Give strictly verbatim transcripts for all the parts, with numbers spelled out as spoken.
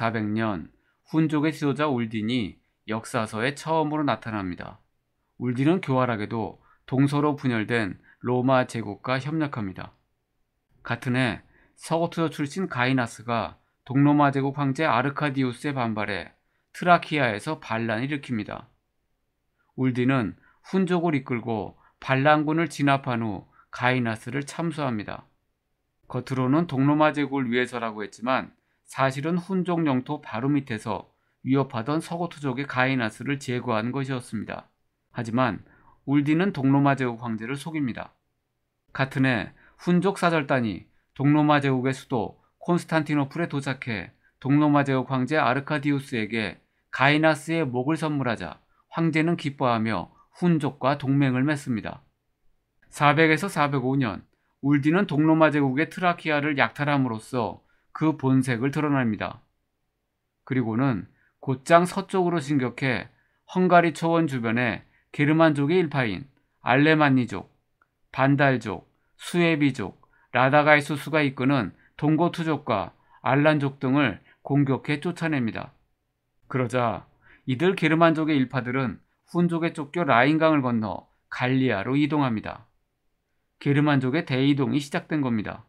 사백 년 훈족의 지도자 울딘이 역사서에 처음으로 나타납니다. 울딘은 교활하게도 동서로 분열된 로마 제국과 협력합니다. 같은 해 서고투서 출신 가이나스가 동로마 제국 황제 아르카디우스에 반발해 트라키아에서 반란을 일으킵니다. 울딘은 훈족을 이끌고 반란군을 진압한 후 가이나스를 참수합니다. 겉으로는 동로마 제국을 위해서라고 했지만 사실은 훈족 영토 바로 밑에서 위협하던 서고투족의 가이나스를 제거한 것이었습니다. 하지만 울딘은 동로마 제국 황제를 속입니다. 같은 해 훈족 사절단이 동로마 제국의 수도 콘스탄티노플에 도착해 동로마 제국 황제 아르카디우스에게 가이나스의 목을 선물하자 황제는 기뻐하며 훈족과 동맹을 맺습니다. 사백에서 사백오 년 울딘은 동로마 제국의 트라키아를 약탈함으로써 그 본색을 드러냅니다. 그리고는 곧장 서쪽으로 진격해 헝가리 초원 주변에 게르만족의 일파인 알레만니족, 반달족, 수에비족, 라다가이수스가 이끄는 동고투족과 알란족 등을 공격해 쫓아냅니다. 그러자 이들 게르만족의 일파들은 훈족에 쫓겨 라인강을 건너 갈리아로 이동합니다. 게르만족의 대이동이 시작된 겁니다.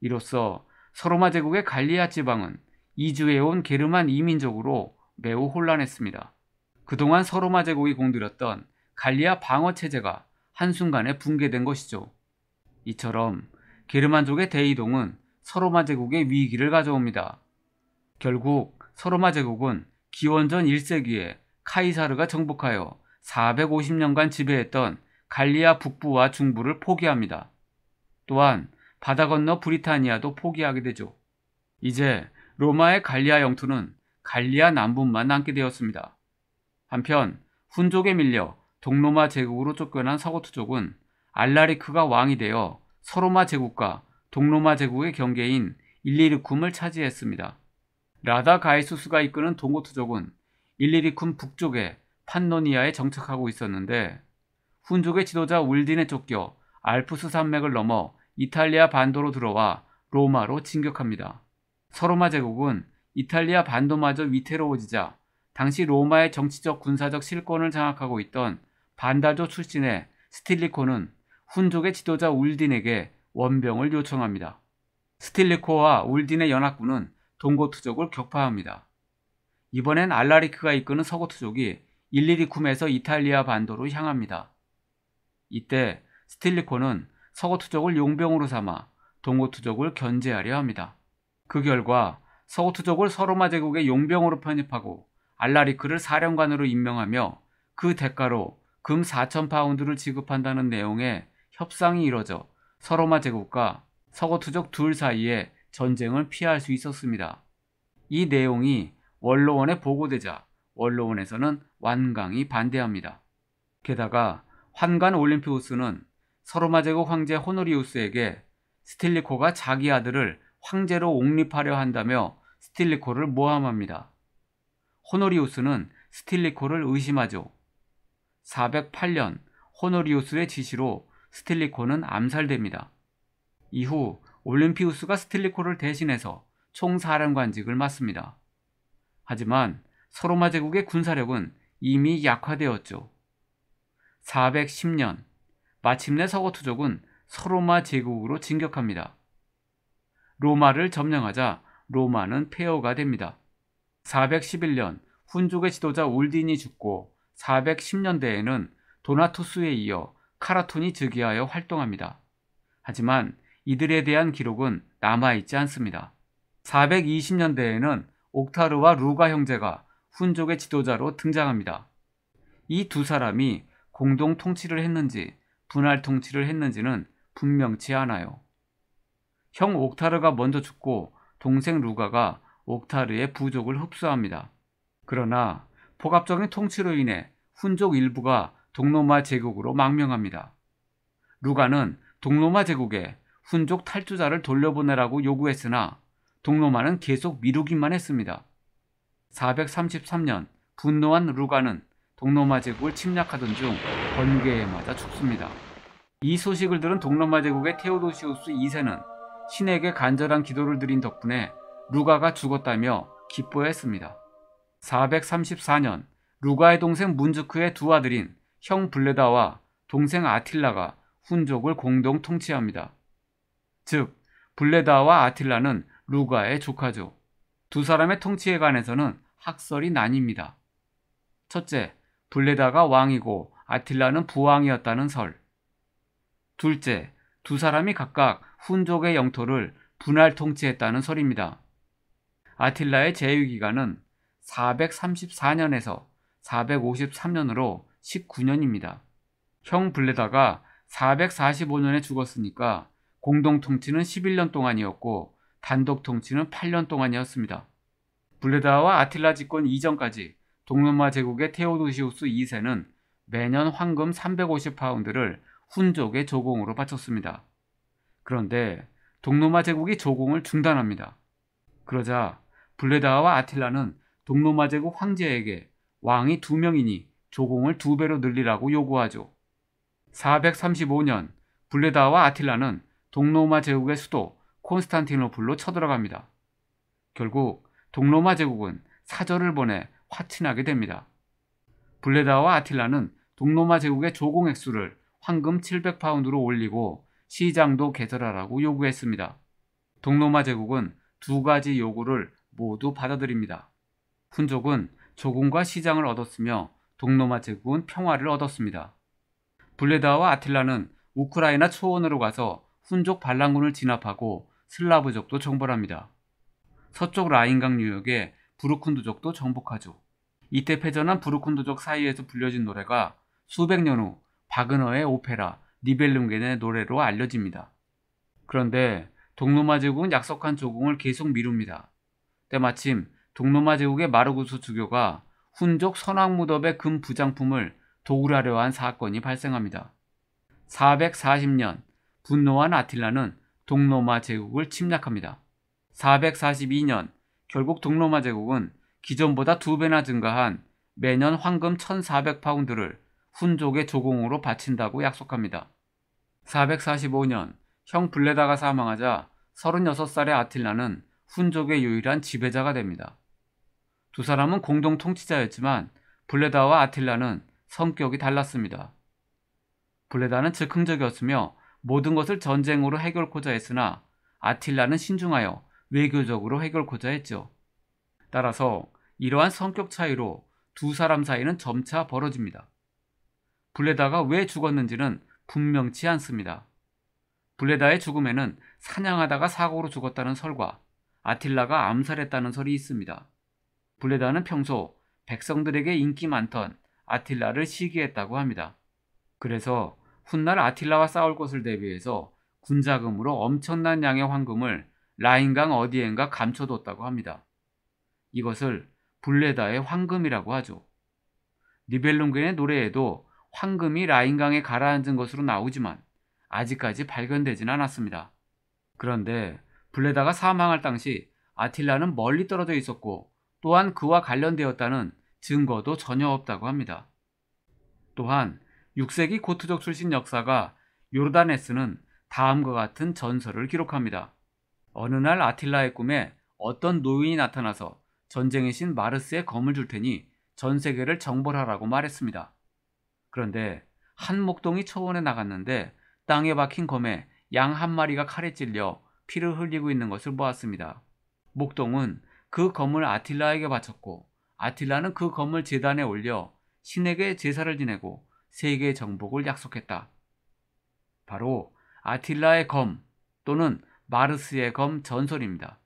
이로써 서로마 제국의 갈리아 지방은 이주해온 게르만 이민족으로 매우 혼란했습니다. 그동안 서로마 제국이 공들였던 갈리아 방어체제가 한순간에 붕괴된 것이죠. 이처럼 게르만족의 대이동은 서로마 제국의 위기를 가져옵니다. 결국 서로마 제국은 기원전 일 세기에 카이사르가 정복하여 사백오십 년간 지배했던 갈리아 북부와 중부를 포기합니다. 또한 바다 건너 브리타니아도 포기하게 되죠. 이제 로마의 갈리아 영토는 갈리아 남부만 남게 되었습니다. 한편 훈족에 밀려 동로마 제국으로 쫓겨난 서고투족은 알라리크가 왕이 되어 서로마 제국과 동로마 제국의 경계인 일리리쿰을 차지했습니다. 라다가이수스가 이끄는 동고투족은 일리리쿰 북쪽에 판노니아에 정착하고 있었는데 훈족의 지도자 울딘에 쫓겨 알프스 산맥을 넘어 이탈리아 반도로 들어와 로마로 진격합니다. 서로마 제국은 이탈리아 반도마저 위태로워지자 당시 로마의 정치적 군사적 실권을 장악하고 있던 반달족 출신의 스틸리코는 훈족의 지도자 울딘에게 원병을 요청합니다. 스틸리코와 울딘의 연합군은 동고투족을 격파합니다. 이번엔 알라리크가 이끄는 서고투족이 일리리쿰에서 이탈리아 반도로 향합니다. 이때 스틸리코는 서고투족을 용병으로 삼아 동고투족을 견제하려 합니다. 그 결과 서고투족을 서로마 제국의 용병으로 편입하고 알라리크를 사령관으로 임명하며 그 대가로 금 사천 파운드를 지급한다는 내용의 협상이 이뤄져 서로마 제국과 서고투족 둘 사이에 전쟁을 피할 수 있었습니다. 이 내용이 원로원에 보고되자 원로원에서는 완강히 반대합니다. 게다가 환관 올림피우스는 서로마 제국 황제 호노리우스에게 스틸리코가 자기 아들을 황제로 옹립하려 한다며 스틸리코를 모함합니다. 호노리우스는 스틸리코를 의심하죠. 사백팔 년 호노리우스의 지시로 스틸리코는 암살됩니다. 이후 올림피우스가 스틸리코를 대신해서 총사령관직을 맡습니다. 하지만 서로마 제국의 군사력은 이미 약화되었죠. 사백십 년 마침내 서고투족은 서로마 제국으로 진격합니다. 로마를 점령하자 로마는 폐허가 됩니다. 사백십일 년 훈족의 지도자 울딘이 죽고 사백십 년대에는 도나투스에 이어 카라톤이 즉위하여 활동합니다. 하지만 이들에 대한 기록은 남아있지 않습니다. 사백이십 년대에는 옥타르와 루가 형제가 훈족의 지도자로 등장합니다. 이 두 사람이 공동 통치를 했는지 분할 통치를 했는지는 분명치 않아요. 형 옥타르가 먼저 죽고 동생 루가가 옥타르의 부족을 흡수합니다. 그러나 폭압적인 통치로 인해 훈족 일부가 동로마 제국으로 망명합니다. 루가는 동로마 제국에 훈족 탈주자를 돌려보내라고 요구했으나 동로마는 계속 미루기만 했습니다. 사백삼십삼 년 분노한 루가는 동로마 제국을 침략하던 중 번개에 맞아 죽습니다. 이 소식을 들은 동로마 제국의 테오도시우스 이 세는 신에게 간절한 기도를 드린 덕분에 루가가 죽었다며 기뻐했습니다. 사백삼십사 년 루가의 동생 문즈크의 두 아들인 형 블레다와 동생 아틸라가 훈족을 공동 통치합니다. 즉 블레다와 아틸라는 루가의 조카죠. 두 사람의 통치에 관해서는 학설이 나뉩니다. 첫째, 블레다가 왕이고 아틸라는 부왕이었다는 설. 둘째, 두 사람이 각각 훈족의 영토를 분할 통치했다는 설입니다. 아틸라의 제위기간은 사백삼십사 년에서 사백오십삼 년으로 십구 년입니다. 형 블레다가 사백사십오 년에 죽었으니까 공동통치는 십일 년 동안이었고 단독통치는 팔 년 동안이었습니다. 블레다와 아틸라 집권 이전까지 동로마 제국의 테오도시우스 이 세는 매년 황금 삼백오십 파운드를 훈족의 조공으로 바쳤습니다. 그런데 동로마 제국이 조공을 중단합니다. 그러자 블레다와 아틸라는 동로마 제국 황제에게 왕이 두 명이니 조공을 두 배로 늘리라고 요구하죠. 사백삼십오 년 블레다와 아틸라는 동로마 제국의 수도 콘스탄티노플로 쳐들어갑니다. 결국 동로마 제국은 사절을 보내 화친하게 됩니다. 블레다와 아틸라는 동로마 제국의 조공 액수를 황금 칠백 파운드로 올리고 시장도 개설하라고 요구했습니다. 동로마 제국은 두 가지 요구를 모두 받아들입니다. 훈족은 조공과 시장을 얻었으며 동로마 제국은 평화를 얻었습니다. 블레다와 아틸라는 우크라이나 초원으로 가서 훈족 반란군을 진압하고 슬라브족도 정벌합니다. 서쪽 라인강 유역에 부르쿤드족도 정복하죠. 이때 패전한 부르쿤드족 사이에서 불려진 노래가 수백 년 후 바그너의 오페라 니벨룽겐의 노래로 알려집니다. 그런데 동로마 제국은 약속한 조공을 계속 미룹니다. 때마침 동로마 제국의 마르구스 주교가 훈족 선왕 무덤의 금 부장품을 도굴하려 한 사건이 발생합니다. 사백사십 년 분노한 아틸라는 동로마 제국을 침략합니다. 사백사십이 년 결국 동로마 제국은 기존보다 두 배나 증가한 매년 황금 천사백 파운드를 훈족의 조공으로 바친다고 약속합니다. 사백사십오 년 형 블레다가 사망하자 서른여섯 살의 아틸라는 훈족의 유일한 지배자가 됩니다. 두 사람은 공동 통치자였지만 블레다와 아틸라는 성격이 달랐습니다. 블레다는 즉흥적이었으며 모든 것을 전쟁으로 해결코자 했으나 아틸라는 신중하여 외교적으로 해결코자 했죠. 따라서 이러한 성격 차이로 두 사람 사이는 점차 벌어집니다. 블레다가 왜 죽었는지는 분명치 않습니다. 블레다의 죽음에는 사냥하다가 사고로 죽었다는 설과 아틸라가 암살했다는 설이 있습니다. 블레다는 평소 백성들에게 인기 많던 아틸라를 시기했다고 합니다. 그래서 훗날 아틸라와 싸울 것을 대비해서 군자금으로 엄청난 양의 황금을 라인강 어디엔가 감춰뒀다고 합니다. 이것을 블레다의 황금이라고 하죠. 니벨룽겐의 노래에도 황금이 라인강에 가라앉은 것으로 나오지만 아직까지 발견되진 않았습니다. 그런데 블레다가 사망할 당시 아틸라는 멀리 떨어져 있었고 또한 그와 관련되었다는 증거도 전혀 없다고 합니다. 또한 육 세기 고트족 출신 역사가 요르다네스는 다음과 같은 전설을 기록합니다. 어느 날 아틸라의 꿈에 어떤 노인이 나타나서 전쟁의 신 마르스의 검을 줄 테니 전 세계를 정벌하라고 말했습니다. 그런데 한 목동이 초원에 나갔는데 땅에 박힌 검에 양 한 마리가 칼에 찔려 피를 흘리고 있는 것을 보았습니다. 목동은 그 검을 아틸라에게 바쳤고 아틸라는 그 검을 제단에 올려 신에게 제사를 지내고 세계의 정복을 약속했다. 바로 아틸라의 검 또는 마르스의 검 전설입니다.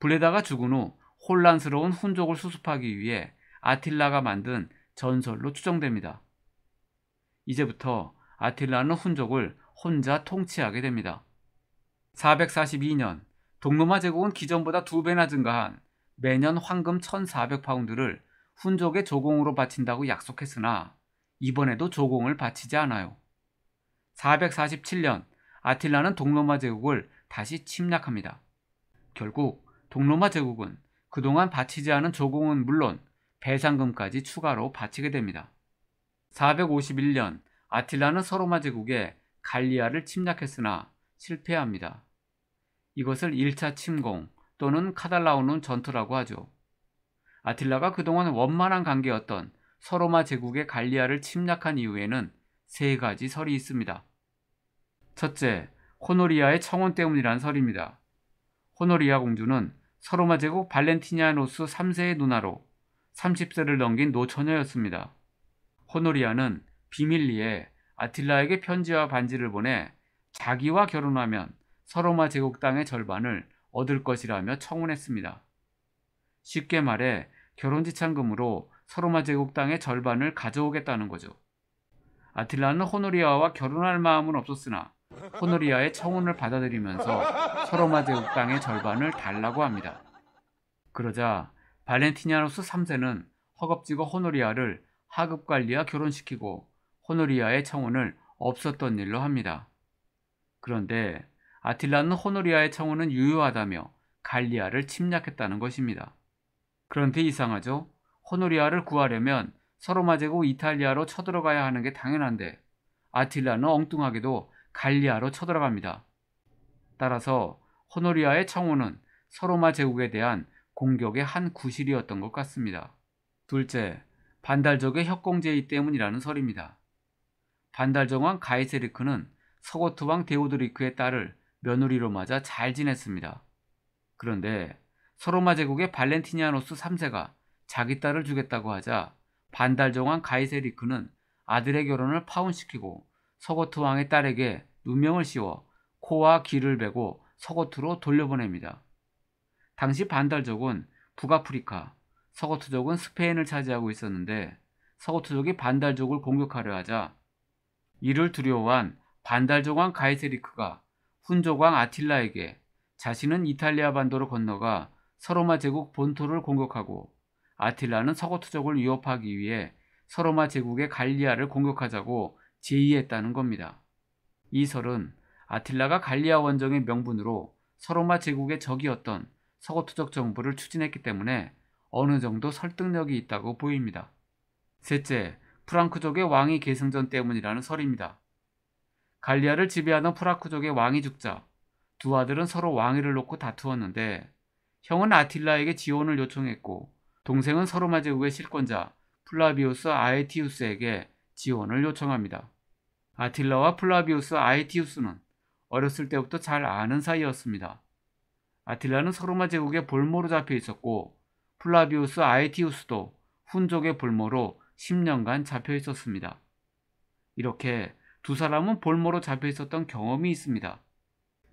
블레다가 죽은 후 혼란스러운 훈족을 수습하기 위해 아틸라가 만든 전설로 추정됩니다. 이제부터 아틸라는 훈족을 혼자 통치하게 됩니다. 사백사십이 년 동로마 제국은 기존보다 두 배나 증가한 매년 황금 천사백 파운드를 훈족의 조공으로 바친다고 약속했으나 이번에도 조공을 바치지 않아요. 사백사십칠 년 아틸라는 동로마 제국을 다시 침략합니다. 결국 동로마 제국은 그동안 바치지 않은 조공은 물론 배상금까지 추가로 바치게 됩니다. 사백오십일 년 아틸라는 서로마 제국의 갈리아를 침략했으나 실패합니다. 이것을 일 차 침공, 또는 카탈라우눔 전투라고 하죠. 아틸라가 그동안 원만한 관계였던 서로마 제국의 갈리아를 침략한 이후에는 세 가지 설이 있습니다. 첫째, 호노리아의 청혼 때문이란 설입니다. 호노리아 공주는 서로마 제국 발렌티니아노스 삼 세의 누나로 삼십 세를 넘긴 노처녀였습니다. 호노리아는 비밀리에 아틸라에게 편지와 반지를 보내 자기와 결혼하면 서로마 제국 땅의 절반을 얻을 것이라며 청혼했습니다. 쉽게 말해 결혼지참금으로 서로마 제국 땅의 절반을 가져오겠다는 거죠. 아틸라는 호노리아와 결혼할 마음은 없었으나 호노리아의 청혼을 받아들이면서 서로마 제국 땅의 절반을 달라고 합니다. 그러자 발렌티니아노스 삼 세는 허겁지겁 호노리아를 하급갈리아 결혼시키고 호노리아의 청혼을 없었던 일로 합니다. 그런데 아틸라는 호노리아의 청혼은 유효하다며 갈리아를 침략했다는 것입니다. 그런데 이상하죠? 호노리아를 구하려면 서로마 제국 이탈리아로 쳐들어가야 하는 게 당연한데 아틸라는 엉뚱하게도 갈리아로 쳐들어갑니다. 따라서 호노리아의 청혼은 서로마 제국에 대한 공격의 한 구실이었던 것 같습니다. 둘째, 반달족의 협공제의 때문이라는 설입니다. 반달정왕 가이세리크는 서고트왕 데오도리크의 딸을 며느리로 맞아 잘 지냈습니다. 그런데 서로마 제국의 발렌티니아노스 삼 세가 자기 딸을 주겠다고 하자 반달정왕 가이세리크는 아들의 결혼을 파혼시키고 서고트 왕의 딸에게 누명을 씌워 코와 귀를 베고 서고트로 돌려보냅니다. 당시 반달족은 북아프리카, 서고트족은 스페인을 차지하고 있었는데 서고트족이 반달족을 공격하려 하자 이를 두려워한 반달족왕 가이세리크가 훈족왕 아틸라에게 자신은 이탈리아 반도로 건너가 서로마 제국 본토를 공격하고 아틸라는 서고트족을 위협하기 위해 서로마 제국의 갈리아를 공격하자고 제의했다는 겁니다. 이 설은 아틸라가 갈리아 원정의 명분으로 서로마 제국의 적이었던 서고트족 정부를 추진했기 때문에 어느 정도 설득력이 있다고 보입니다. 셋째, 프랑크족의 왕위 계승전 때문이라는 설입니다. 갈리아를 지배하던 프랑크족의 왕이 죽자 두 아들은 서로 왕위를 놓고 다투었는데 형은 아틸라에게 지원을 요청했고 동생은 서로마 제국의 실권자 플라비우스 아에티우스에게 지원을 요청합니다. 아틸라와 플라비우스 아에티우스는 어렸을 때부터 잘 아는 사이였습니다. 아틸라는 서로마 제국의 볼모로 잡혀 있었고 플라비우스 아에티우스도 훈족의 볼모로 십 년간 잡혀 있었습니다. 이렇게 두 사람은 볼모로 잡혀 있었던 경험이 있습니다.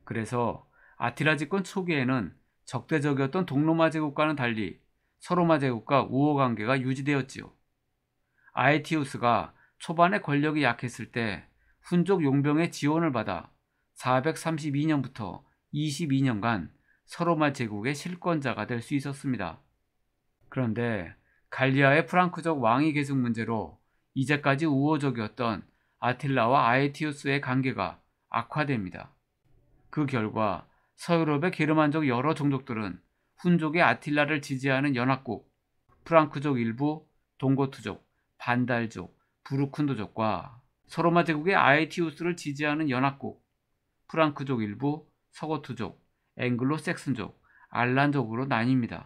그래서 아틸라 집권 초기에는 적대적이었던 동로마 제국과는 달리 서로마 제국과 우호관계가 유지되었지요. 아에티우스가 초반에 권력이 약했을 때 훈족 용병의 지원을 받아 사백삼십이 년부터 이십이 년간 서로마 제국의 실권자가 될 수 있었습니다. 그런데 갈리아의 프랑크족 왕위 계승 문제로 이제까지 우호적이었던 아틸라와 아에티우스의 관계가 악화됩니다. 그 결과 서유럽의 게르만족 여러 종족들은 훈족의 아틸라를 지지하는 연합국, 프랑크족 일부, 동고트족, 반달족, 부르쿤도족과 서로마 제국의 아에티우스를 지지하는 연합국, 프랑크족 일부, 서고트족, 앵글로색슨족, 알란족으로 나뉩니다.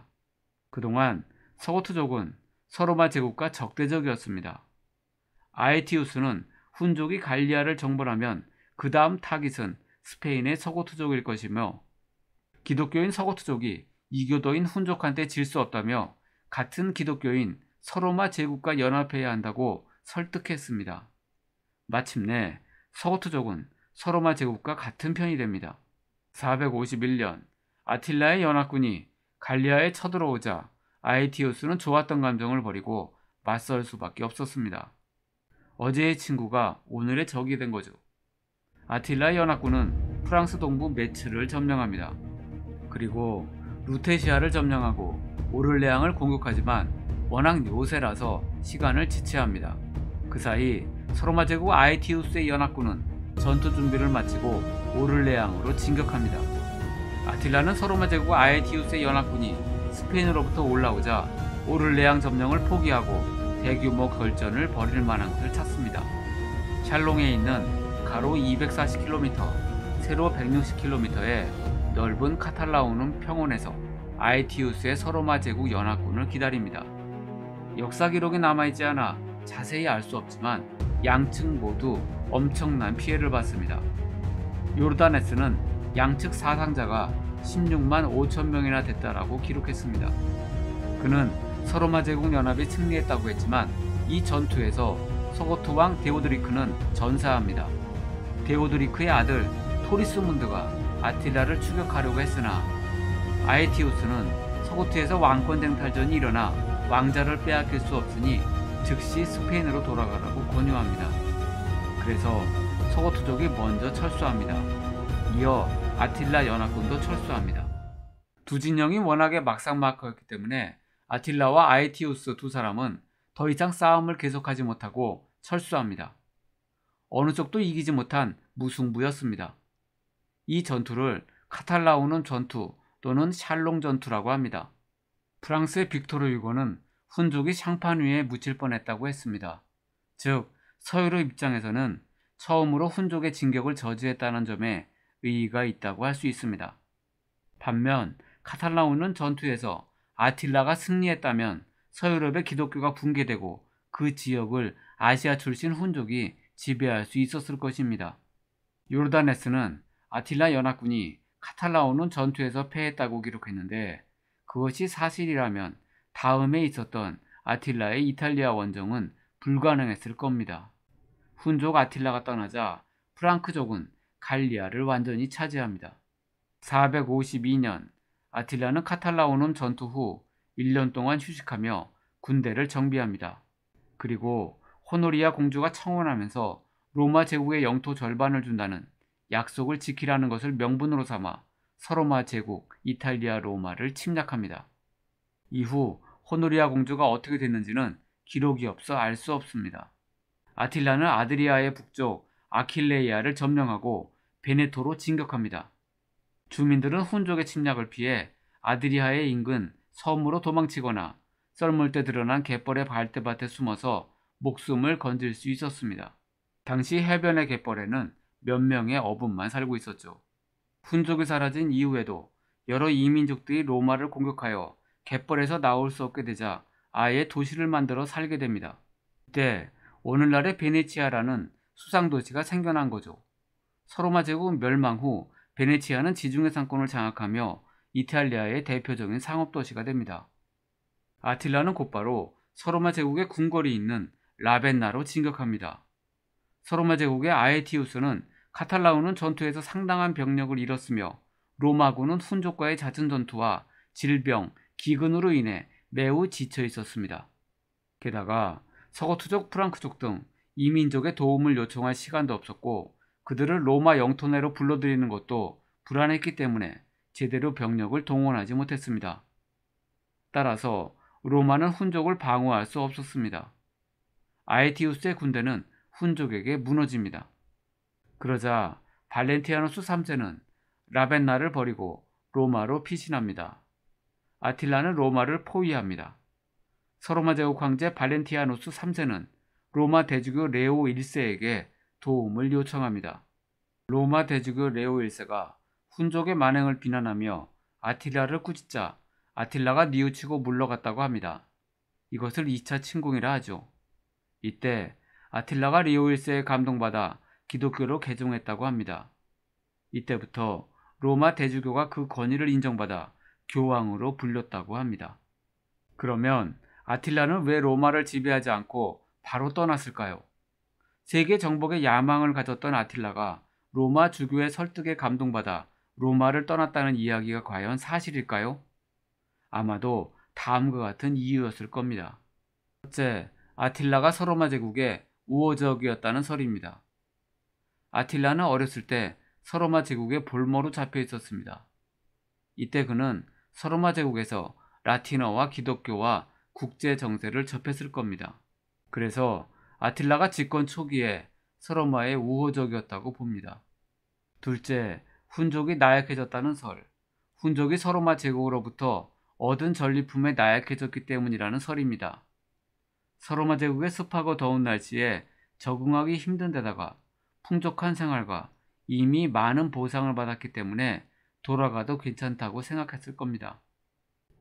그동안 서고트족은 서로마 제국과 적대적이었습니다. 아에티우스는 훈족이 갈리아를 정벌하면 그 다음 타깃은 스페인의 서고트족일 것이며 기독교인 서고트족이 이교도인 훈족한테 질 수 없다며 같은 기독교인 서로마 제국과 연합해야 한다고 설득했습니다. 마침내 서고트족은 서로마 제국과 같은 편이 됩니다. 사백오십일 년 아틸라의 연합군이 갈리아에 쳐들어오자 아에티우스는 좋았던 감정을 버리고 맞설 수밖에 없었습니다. 어제의 친구가 오늘의 적이 된 거죠. 아틸라의 연합군은 프랑스 동부 메츠를 점령합니다. 그리고 루테시아를 점령하고 오를레앙을 공격하지만 워낙 요새라서 시간을 지체합니다. 그 사이 서로마 제국 아에티우스의 연합군은 전투 준비를 마치고 오를레앙으로 진격합니다. 아틸라는 서로마 제국 아에티우스의 연합군이 스페인으로부터 올라오자 오를레앙 점령을 포기하고 대규모 결전을 벌일 만한 것을 찾습니다. 샬롱에 있는 가로 이백사십 킬로미터, 세로 백육십 킬로미터의 넓은 카탈라우눔 평원에서 아에티우스의 서로마 제국 연합군을 기다립니다. 역사 기록에 남아있지 않아 자세히 알 수 없지만 양측 모두 엄청난 피해를 받습니다. 요르다네스는 양측 사상자가 십육만 오천 명이나 됐다라고 기록했습니다. 그는 서로마 제국 연합이 승리했다고 했지만 이 전투에서 소고트 왕 데오드리크는 전사합니다. 데오드리크의 아들 토리스문드가 아틸라를 추격하려고 했으나 아에티우스는 서고트에서 왕권 쟁탈전이 일어나 왕자를 빼앗길 수 없으니 즉시 스페인으로 돌아가라고 권유합니다. 그래서 서고트족이 먼저 철수합니다. 이어 아틸라 연합군도 철수합니다. 두 진영이 워낙에 막상막하였기 때문에 아틸라와 아에티우스 두 사람은 더 이상 싸움을 계속하지 못하고 철수합니다. 어느 쪽도 이기지 못한 무승부였습니다. 이 전투를 카탈라우눔 전투 또는 샬롱 전투라고 합니다. 프랑스의 빅토르 휴고는 훈족이 샹판 위에 묻힐 뻔했다고 했습니다. 즉, 서유럽 입장에서는 처음으로 훈족의 진격을 저지했다는 점에 의의가 있다고 할 수 있습니다. 반면 카탈라우눔 전투에서 아틸라가 승리했다면 서유럽의 기독교가 붕괴되고 그 지역을 아시아 출신 훈족이 지배할 수 있었을 것입니다. 요르다네스는 아틸라 연합군이 카탈라우눔 전투에서 패했다고 기록했는데 그것이 사실이라면 다음에 있었던 아틸라의 이탈리아 원정은 불가능했을 겁니다. 훈족 아틸라가 떠나자 프랑크족은 갈리아를 완전히 차지합니다. 사백오십이 년 아틸라는 카탈라우눔 전투 후 일 년 동안 휴식하며 군대를 정비합니다. 그리고 호노리아 공주가 청혼하면서 로마 제국의 영토 절반을 준다는 약속을 지키라는 것을 명분으로 삼아 서로마 제국 이탈리아 로마를 침략합니다. 이후 호노리아 공주가 어떻게 됐는지는 기록이 없어 알 수 없습니다. 아틸라는 아드리아의 북쪽 아킬레이아를 점령하고 베네토로 진격합니다. 주민들은 훈족의 침략을 피해 아드리아의 인근 섬으로 도망치거나 썰물때 드러난 갯벌의 발대밭에 숨어서 목숨을 건질 수 있었습니다. 당시 해변의 갯벌에는 몇 명의 어부만 살고 있었죠. 훈족이 사라진 이후에도 여러 이민족들이 로마를 공격하여 갯벌에서 나올 수 없게 되자 아예 도시를 만들어 살게 됩니다. 이때 오늘날의 베네치아라는 수상도시가 생겨난 거죠. 서로마 제국 멸망 후 베네치아는 지중해 상권을 장악하며 이탈리아의 대표적인 상업도시가 됩니다. 아틸라는 곧바로 서로마 제국의 궁궐이 있는 라벤나로 진격합니다. 서로마 제국의 아에티우스는 카탈라우눔 전투에서 상당한 병력을 잃었으며 로마군은 훈족과의 잦은 전투와 질병, 기근으로 인해 매우 지쳐 있었습니다. 게다가 서거투족, 프랑크족 등 이민족의 도움을 요청할 시간도 없었고 그들을 로마 영토 내로 불러들이는 것도 불안했기 때문에 제대로 병력을 동원하지 못했습니다. 따라서 로마는 훈족을 방어할 수 없었습니다. 아에티우스의 군대는 훈족에게 무너집니다. 그러자 발렌티아노스 삼 세는 라벤나를 버리고 로마로 피신합니다. 아틸라는 로마를 포위합니다. 서로마 제국 황제 발렌티아노스 삼 세는 로마 대주교 레오 일 세에게 도움을 요청합니다. 로마 대주교 레오 일 세가 훈족의 만행을 비난하며 아틸라를 꾸짖자 아틸라가 뉘우치고 물러갔다고 합니다. 이것을 이 차 침공이라 하죠. 이때 아틸라가 레오 일 세에 감동받아 기독교로 개종했다고 합니다. 이때부터 로마 대주교가 그 권위를 인정받아 교황으로 불렸다고 합니다. 그러면 아틸라는 왜 로마를 지배하지 않고 바로 떠났을까요? 세계 정복의 야망을 가졌던 아틸라가 로마 주교의 설득에 감동받아 로마를 떠났다는 이야기가 과연 사실일까요? 아마도 다음과 같은 이유였을 겁니다. 첫째, 아틸라가 서로마 제국의 우호적이었다는 설입니다. 아틸라는 어렸을 때 서로마 제국의 볼모로 잡혀 있었습니다. 이때 그는 서로마 제국에서 라틴어와 기독교와 국제 정세를 접했을 겁니다. 그래서 아틸라가 집권 초기에 서로마의 우호적이었다고 봅니다. 둘째, 훈족이 나약해졌다는 설. 훈족이 서로마 제국으로부터 얻은 전리품에 나약해졌기 때문이라는 설입니다. 서로마 제국의 습하고 더운 날씨에 적응하기 힘든 데다가 풍족한 생활과 이미 많은 보상을 받았기 때문에 돌아가도 괜찮다고 생각했을 겁니다.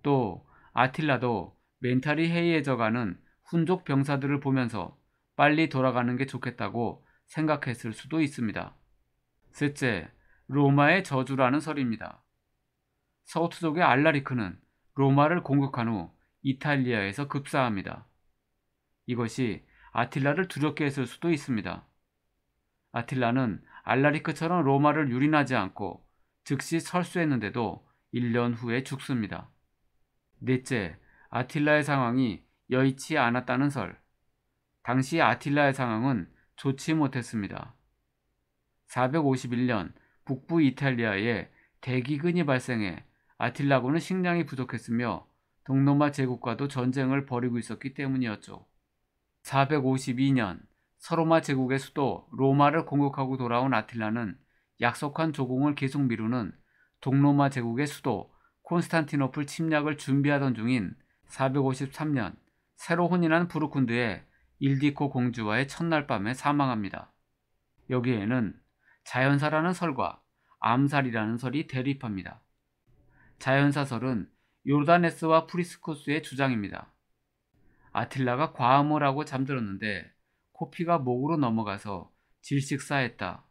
또 아틸라도 멘탈이 해이해져가는 훈족 병사들을 보면서 빨리 돌아가는 게 좋겠다고 생각했을 수도 있습니다. 셋째, 로마의 저주라는 설입니다. 서투족의 알라리크는 로마를 공격한 후 이탈리아에서 급사합니다. 이것이 아틸라를 두렵게 했을 수도 있습니다. 아틸라는 알라리크처럼 로마를 유린하지 않고 즉시 철수했는데도 일 년 후에 죽습니다. 넷째, 아틸라의 상황이 여의치 않았다는 설. 당시 아틸라의 상황은 좋지 못했습니다. 사백오십일 년 북부 이탈리아에 대기근이 발생해 아틸라군은 식량이 부족했으며 동로마 제국과도 전쟁을 벌이고 있었기 때문이었죠. 사백오십이 년 서로마 제국의 수도 로마를 공격하고 돌아온 아틸라는 약속한 조공을 계속 미루는 동로마 제국의 수도 콘스탄티노플 침략을 준비하던 중인 사백오십삼 년 새로 혼인한 부르쿤드의 일디코 공주와의 첫날 밤에 사망합니다. 여기에는 자연사라는 설과 암살이라는 설이 대립합니다. 자연사설은 요르다네스와 프리스코스의 주장입니다. 아틸라가 과음을 하고 잠들었는데 코피가 목으로 넘어가서 질식사했다.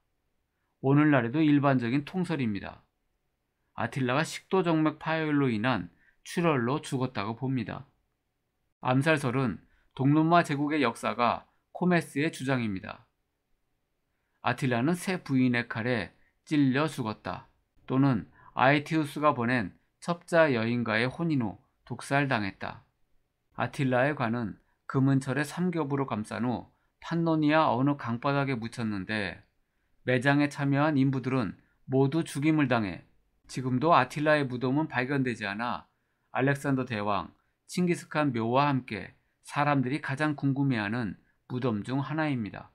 오늘날에도 일반적인 통설입니다. 아틸라가 식도정맥 파열로 인한 출혈로 죽었다고 봅니다. 암살설은 동로마 제국의 역사가 코메스의 주장입니다. 아틸라는 세 부인의 칼에 찔려 죽었다. 또는 아에티우스가 보낸 첩자 여인과의 혼인 후 독살당했다. 아틸라의 관은 금은철에 삼겹으로 감싼 후 판노니아 어느 강바닥에 묻혔는데 매장에 참여한 인부들은 모두 죽임을 당해 지금도 아틸라의 무덤은 발견되지 않아 알렉산더 대왕, 칭기스칸 묘와 함께 사람들이 가장 궁금해하는 무덤 중 하나입니다.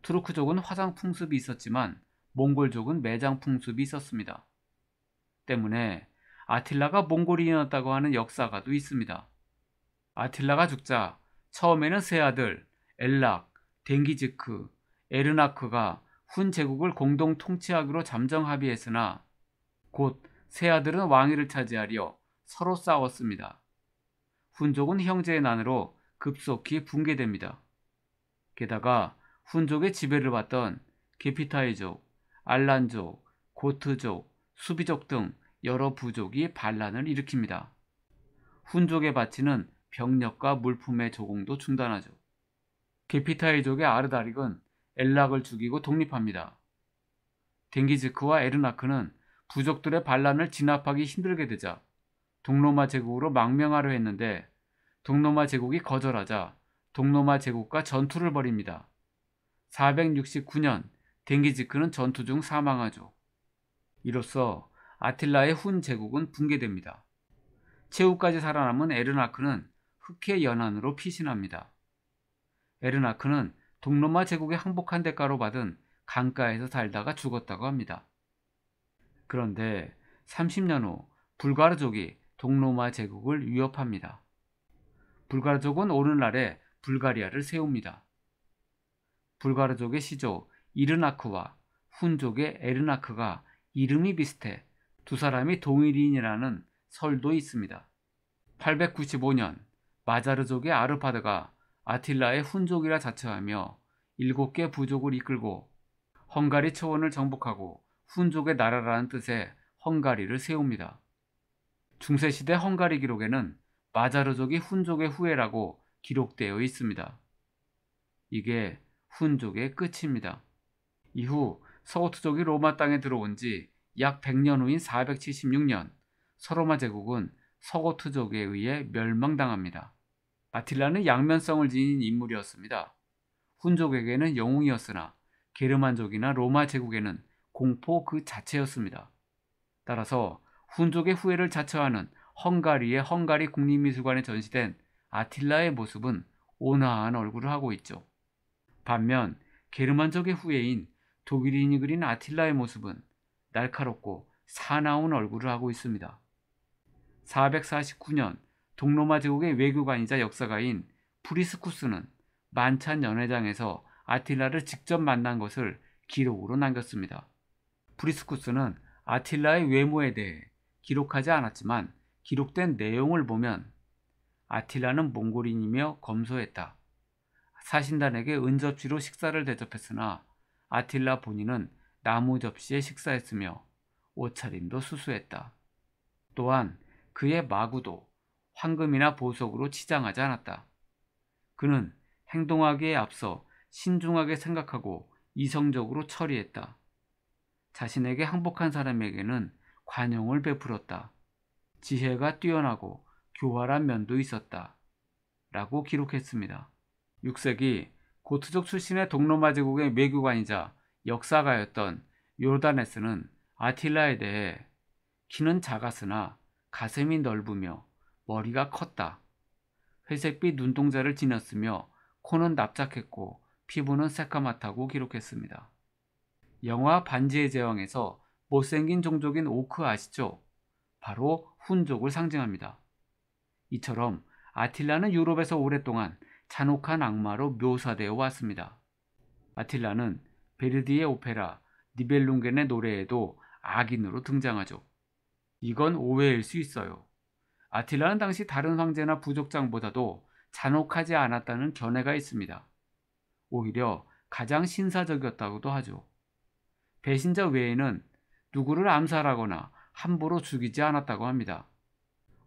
투르크족은 화상 풍습이 있었지만 몽골족은 매장 풍습이 있었습니다. 때문에 아틸라가 몽골인이었다고 하는 역사가도 있습니다. 아틸라가 죽자 처음에는 세 아들 엘락, 덴기지크, 에르나크가 훈 제국을 공동 통치하기로 잠정 합의했으나 곧 세 아들은 왕위를 차지하려 서로 싸웠습니다. 훈족은 형제의 난으로 급속히 붕괴됩니다. 게다가 훈족의 지배를 받던 게피타이족, 알란족, 고트족, 수비족 등 여러 부족이 반란을 일으킵니다. 훈족에 바치는 병력과 물품의 조공도 중단하죠. 게피타이족의 아르다릭은 엘락을 죽이고 독립합니다. 댕기지크와 에르나크는 부족들의 반란을 진압하기 힘들게 되자 동로마 제국으로 망명하려 했는데 동로마 제국이 거절하자 동로마 제국과 전투를 벌입니다. 사백육십구 년 댕기지크는 전투 중 사망하죠. 이로써 아틸라의 훈 제국은 붕괴됩니다. 최후까지 살아남은 에르나크는 흑해 연안으로 피신합니다. 에르나크는 동로마 제국에 항복한 대가로 받은 강가에서 살다가 죽었다고 합니다. 그런데 삼십 년 후 불가르족이 동로마 제국을 위협합니다. 불가르족은 오늘날의 불가리아를 세웁니다. 불가르족의 시조 이르나크와 훈족의 에르나크가 이름이 비슷해 두 사람이 동일인이라는 설도 있습니다. 팔백구십오 년 마자르족의 아르파드가 아틸라의 훈족이라 자처하며 일곱 개 부족을 이끌고 헝가리 초원을 정복하고 훈족의 나라라는 뜻의 헝가리를 세웁니다. 중세시대 헝가리 기록에는 마자르족이 훈족의 후예라고 기록되어 있습니다. 이게 훈족의 끝입니다. 이후 서구투족이 로마 땅에 들어온 지 약 백 년 후인 사백칠십육 년 서로마 제국은 서구투족에 의해 멸망당합니다. 아틸라는 양면성을 지닌 인물이었습니다. 훈족에게는 영웅이었으나 게르만족이나 로마 제국에는 공포 그 자체였습니다. 따라서 훈족의 후예를 자처하는 헝가리의 헝가리 국립미술관에 전시된 아틸라의 모습은 온화한 얼굴을 하고 있죠. 반면 게르만족의 후예인 독일인이 그린 아틸라의 모습은 날카롭고 사나운 얼굴을 하고 있습니다. 사백사십구 년 동로마 제국의 외교관이자 역사가인 프리스쿠스는 만찬 연회장에서 아틸라를 직접 만난 것을 기록으로 남겼습니다. 프리스쿠스는 아틸라의 외모에 대해 기록하지 않았지만 기록된 내용을 보면 아틸라는 몽골인이며 검소했다. 사신단에게 은접시로 식사를 대접했으나 아틸라 본인은 나무 접시에 식사했으며 옷차림도 수수했다. 또한 그의 마구도 황금이나 보석으로 치장하지 않았다. 그는 행동하기에 앞서 신중하게 생각하고 이성적으로 처리했다. 자신에게 항복한 사람에게는 관용을 베풀었다. 지혜가 뛰어나고 교활한 면도 있었다. 라고 기록했습니다. 육 세기 고트족 출신의 동로마 제국의 외교관이자 역사가였던 요르다네스는 아틸라에 대해 키는 작았으나 가슴이 넓으며 머리가 컸다. 회색빛 눈동자를 지녔으며 코는 납작했고 피부는 새카맣다고 기록했습니다. 영화 반지의 제왕에서 못생긴 종족인 오크 아시죠? 바로 훈족을 상징합니다. 이처럼 아틸라는 유럽에서 오랫동안 잔혹한 악마로 묘사되어 왔습니다. 아틸라는 베르디의 오페라 니벨룽겐의 노래에도 악인으로 등장하죠. 이건 오해일 수 있어요. 아틸라는 당시 다른 황제나 부족장보다도 잔혹하지 않았다는 견해가 있습니다. 오히려 가장 신사적이었다고도 하죠. 배신자 외에는 누구를 암살하거나 함부로 죽이지 않았다고 합니다.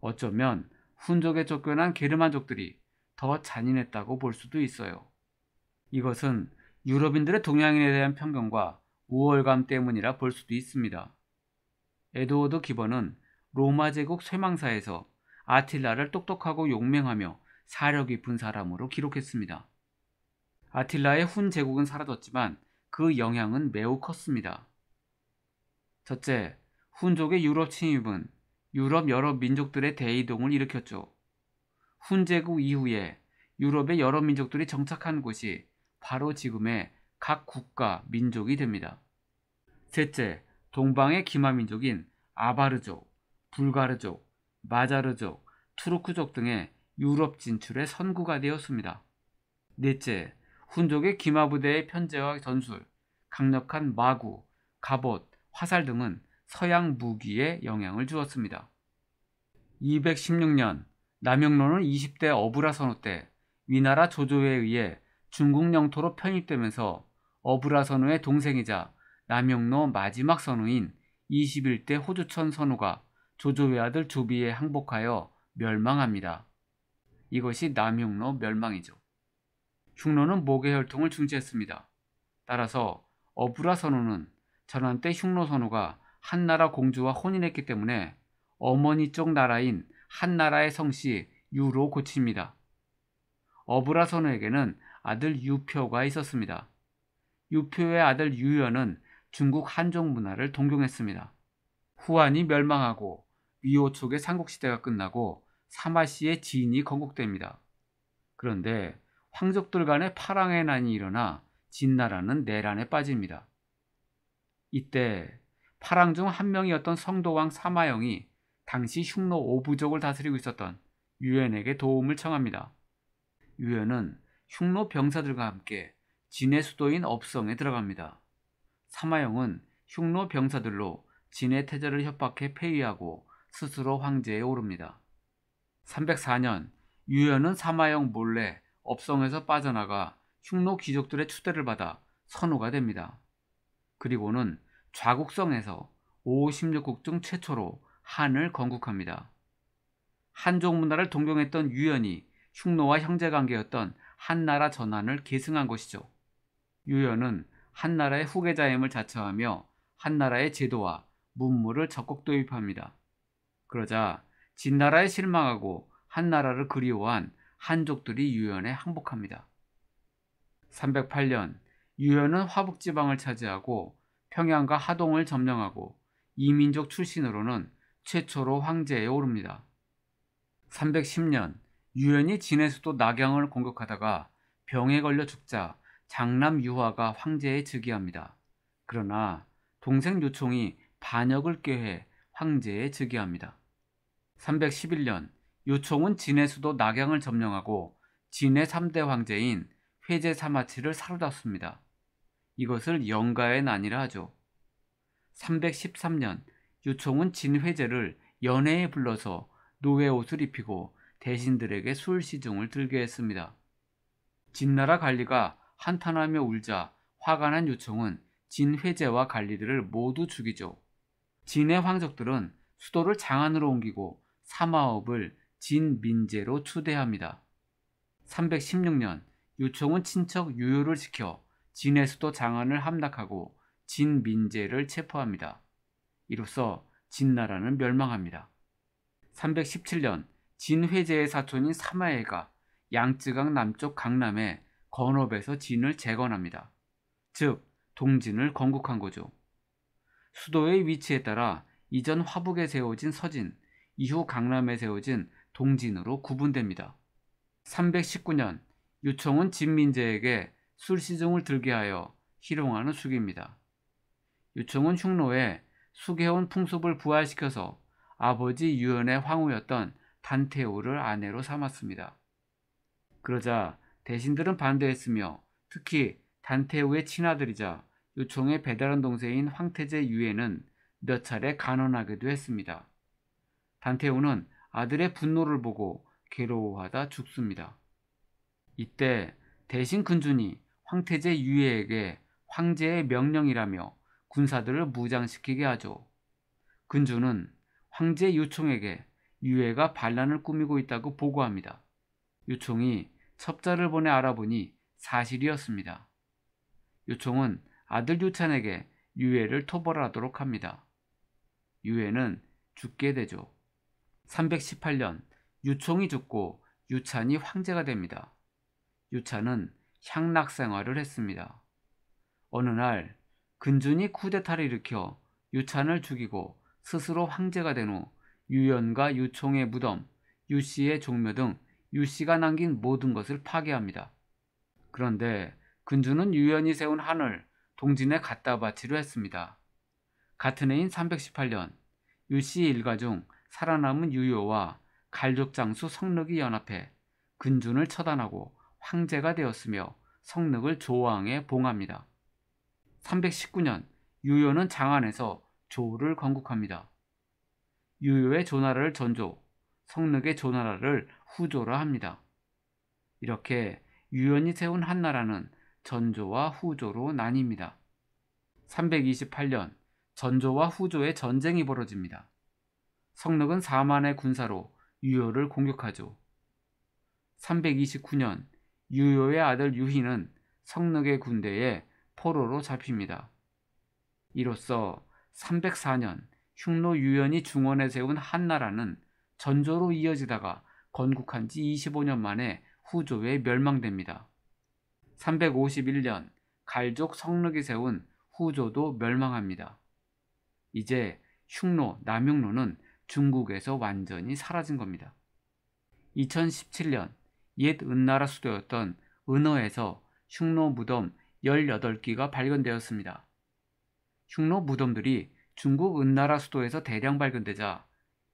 어쩌면 훈족에 쫓겨난 게르만족들이 더 잔인했다고 볼 수도 있어요. 이것은 유럽인들의 동양인에 대한 편견과 우월감 때문이라 볼 수도 있습니다. 에드워드 기번은 로마 제국 쇠망사에서 아틸라를 똑똑하고 용맹하며 사려 깊은 사람으로 기록했습니다. 아틸라의 훈 제국은 사라졌지만 그 영향은 매우 컸습니다. 첫째, 훈족의 유럽 침입은 유럽 여러 민족들의 대이동을 일으켰죠. 훈 제국 이후에 유럽의 여러 민족들이 정착한 곳이 바로 지금의 각 국가, 민족이 됩니다. 셋째, 동방의 기마민족인 아바르족, 불가르족, 마자르족, 투르크족 등의 유럽 진출의 선구가 되었습니다. 넷째, 훈족의 기마부대의 편제와 전술, 강력한 마구, 갑옷, 화살 등은 서양 무기에 영향을 주었습니다. 이백십육 년 남영로는 이십 대 어브라 선호 때 위나라 조조에 의해 중국 영토로 편입되면서 어브라 선호의 동생이자 남영로 마지막 선호인 이십일 대 호주천 선호가 조조의 아들 조비에 항복하여 멸망합니다. 이것이 남영로 멸망이죠. 흉노는 모계 혈통을 중지했습니다. 따라서 어브라 선호는 전한때 흉노 선호가 한나라 공주와 혼인했기 때문에 어머니 쪽 나라인 한나라의 성씨 유로 고칩니다. 어브라 선호에게는 아들 유표가 있었습니다. 유표의 아들 유연은 중국 한족 문화를 동경했습니다. 후한이 멸망하고 위오촉의 삼국시대가 끝나고 사마씨의 진이 건국됩니다. 그런데 황족들 간의 파랑의 난이 일어나 진나라는 내란에 빠집니다. 이때 파랑 중 한 명이었던 성도왕 사마영이 당시 흉노 오부족을 다스리고 있었던 유엔에게 도움을 청합니다. 유엔은 흉노 병사들과 함께 진의 수도인 업성에 들어갑니다. 사마영은 흉노 병사들로 진의 태자를 협박해 폐위하고 스스로 황제에 오릅니다. 삼백사 년 유연은 사마영 몰래 업성에서 빠져나가 흉노 귀족들의 추대를 받아 선호가 됩니다. 그리고는 좌국성에서 오십육 국 중 최초로 한을 건국합니다. 한족 문화를 동경했던 유연이 흉노와 형제관계였던 한나라 전한을 계승한 것이죠. 유연은 한나라의 후계자임을 자처하며 한나라의 제도와 문물을 적극 도입합니다. 그러자 진나라에 실망하고 한나라를 그리워한 한족들이 유연에 항복합니다. 삼백팔 년 유연은 화북지방을 차지하고 평양과 하동을 점령하고 이민족 출신으로는 최초로 황제에 오릅니다. 삼백십 년 유연이 진의 수도 낙양을 공격하다가 병에 걸려 죽자 장남 유화가 황제에 즉위합니다. 그러나 동생 요총이 반역을 꾀해 황제에 즉위합니다. 삼백십일 년 요총은 진의 수도 낙양을 점령하고 진의 삼 대 황제인 회제 사마치를 사로잡습니다. 이것을 영가의 난이라 하죠. 삼백십삼 년 요총은 진회제를 연회에 불러서 노예 옷을 입히고 대신들에게 술시중을 들게 했습니다. 진나라 갈리가 한탄하며 울자 화가 난 요청은 진 회제와 갈리들을 모두 죽이죠. 진의 황족들은 수도를 장안으로 옮기고 사마업을 진민제로 추대합니다. 삼백십육 년 요청은 친척 유효를 지켜 진의 수도 장안을 함락하고 진민제를 체포합니다. 이로써 진나라는 멸망합니다. 삼백십칠 년 진회제의 사촌인 사마예가 양쯔강 남쪽 강남의 건업에서 진을 재건합니다. 즉 동진을 건국한 거죠. 수도의 위치에 따라 이전 화북에 세워진 서진, 이후 강남에 세워진 동진으로 구분됩니다. 삼백십구 년 유청은 진민제에게 술시중을 들게 하여 희롱하는 숙입니다. 유청은 흉노에 숙해온 풍습을 부활시켜서 아버지 유연의 황후였던 단태오를 아내로 삼았습니다. 그러자 대신들은 반대했으며 특히 단태오의 친아들이자 유총의 배다른 동생인 황태제 유해는 몇 차례 간언하기도 했습니다. 단태오는 아들의 분노를 보고 괴로워하다 죽습니다. 이때 대신 근준이 황태제 유해에게 황제의 명령이라며 군사들을 무장시키게 하죠. 근준은 황제 유총에게 유해가 반란을 꾸미고 있다고 보고합니다. 유총이 첩자를 보내 알아보니 사실이었습니다. 유총은 아들 유찬에게 유해를 토벌하도록 합니다. 유해는 죽게 되죠. 삼백십팔 년 유총이 죽고 유찬이 황제가 됩니다. 유찬은 향락 생활을 했습니다. 어느 날 근준이 쿠데타를 일으켜 유찬을 죽이고 스스로 황제가 된 후 유연과 유총의 무덤, 유씨의 종묘 등 유씨가 남긴 모든 것을 파괴합니다. 그런데 근준은 유연이 세운 한을 동진에 갖다 바치려 했습니다. 같은 해인 삼백십팔 년 유씨 일가 중 살아남은 유효와 갈족장수 성륵이 연합해 근준을 처단하고 황제가 되었으며 성륵을 조왕에 봉합니다. 삼백십구 년 유효는 장안에서 조를 건국합니다. 유효의 조나라를 전조, 성륵의 조나라를 후조라 합니다. 이렇게 유연이 세운 한나라는 전조와 후조로 나뉩니다. 삼백이십팔 년 전조와 후조의 전쟁이 벌어집니다. 성륵은 사만의 군사로 유효를 공격하죠. 삼백이십구 년 유효의 아들 유희는 성륵의 군대에 포로로 잡힙니다. 이로써 삼백사 년 흉노 유연이 중원에 세운 한나라는 전조로 이어지다가 건국한 지 이십오 년 만에 후조에 멸망됩니다. 삼백오십일 년 갈족 성륵이 세운 후조도 멸망합니다. 이제 흉노, 남흉노는 중국에서 완전히 사라진 겁니다. 이천십칠 년 옛 은나라 수도였던 은어에서 흉노 무덤 열여덟 기가 발견되었습니다. 흉노 무덤들이 중국 은나라 수도에서 대량 발견되자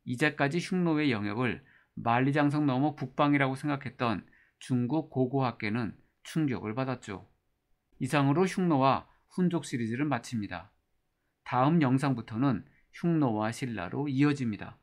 이제까지 흉노의 영역을 만리장성 너머 북방이라고 생각했던 중국 고고학계는 충격을 받았죠. 이상으로 흉노와 훈족 시리즈를 마칩니다. 다음 영상부터는 흉노와 신라로 이어집니다.